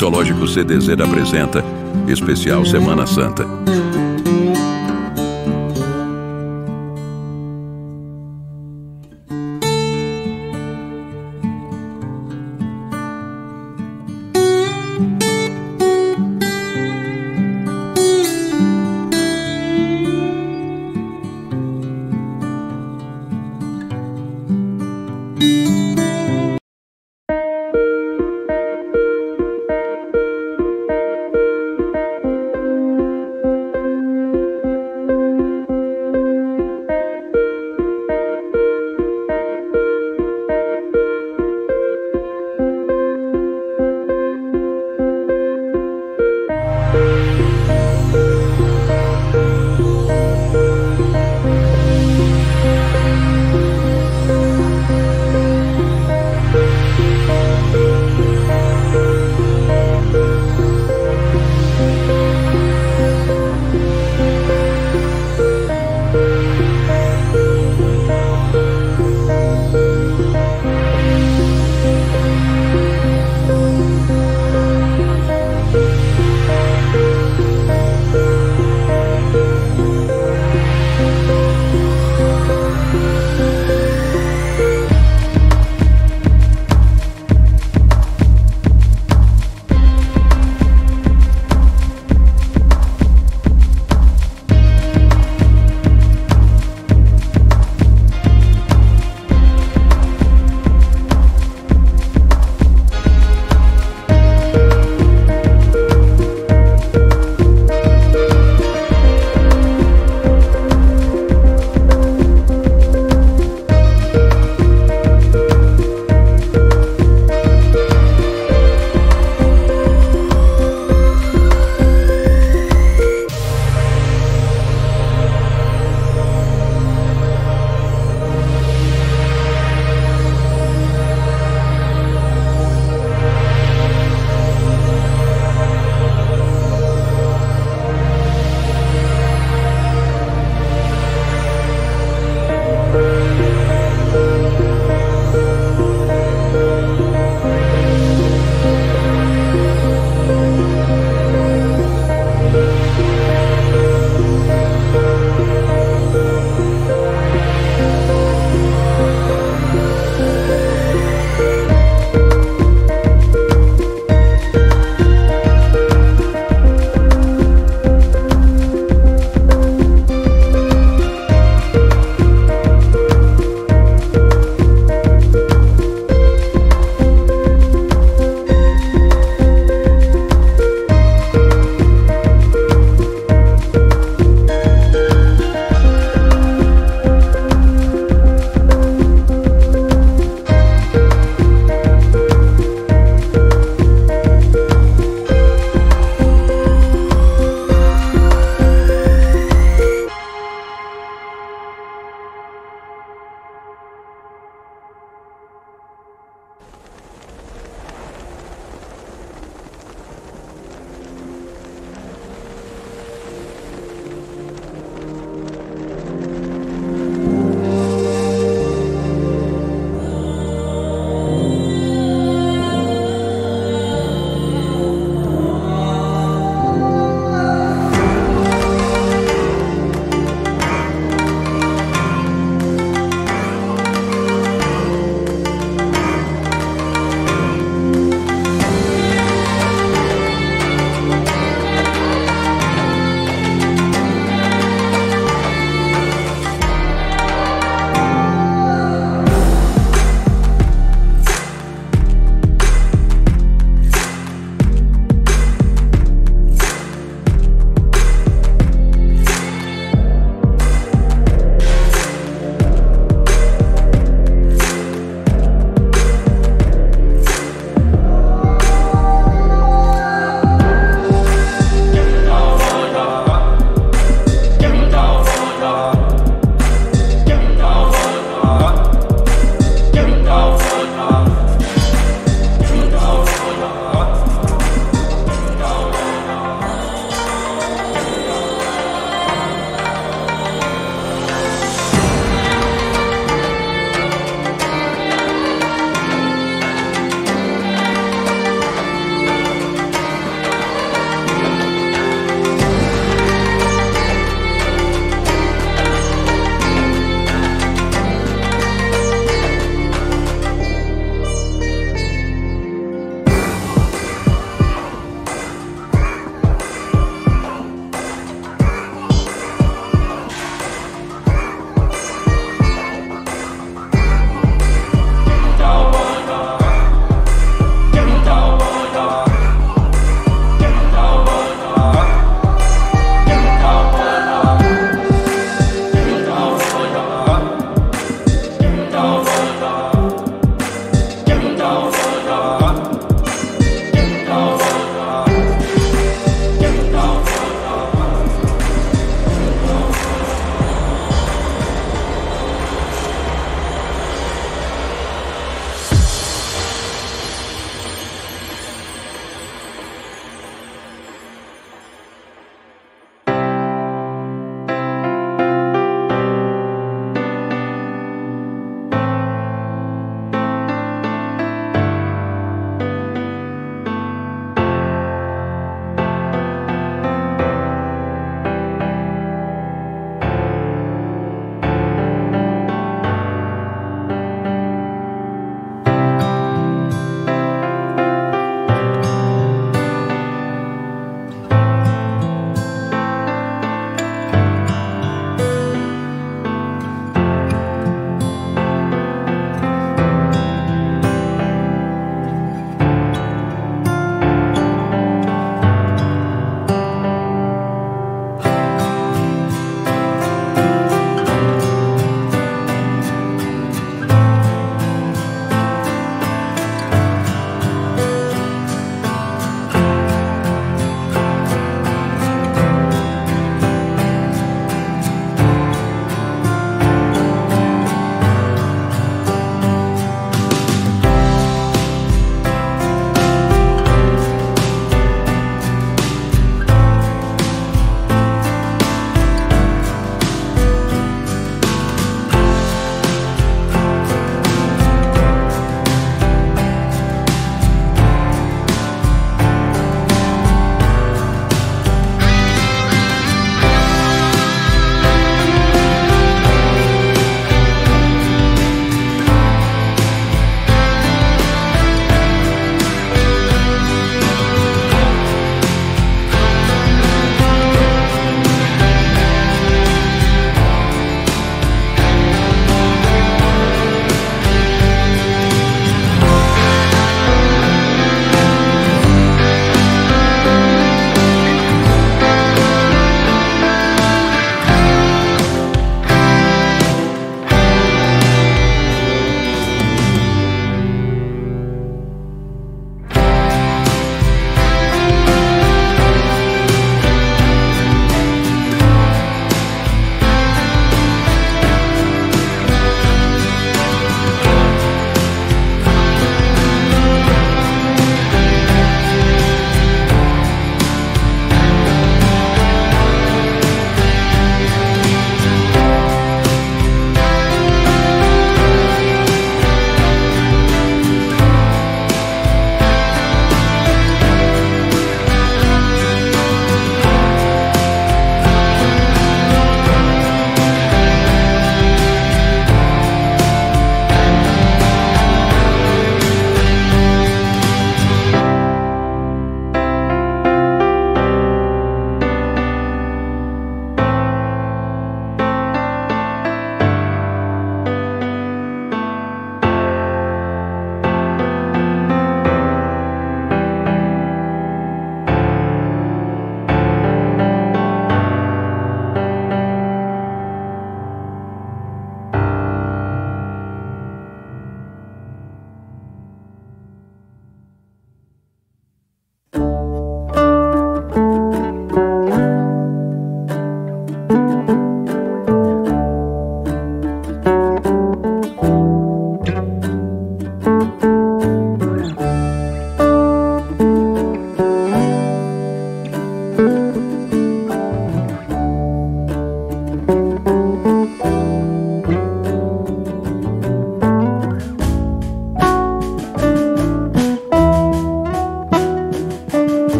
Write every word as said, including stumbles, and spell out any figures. Mitológico C D Z apresenta Especial Semana Santa.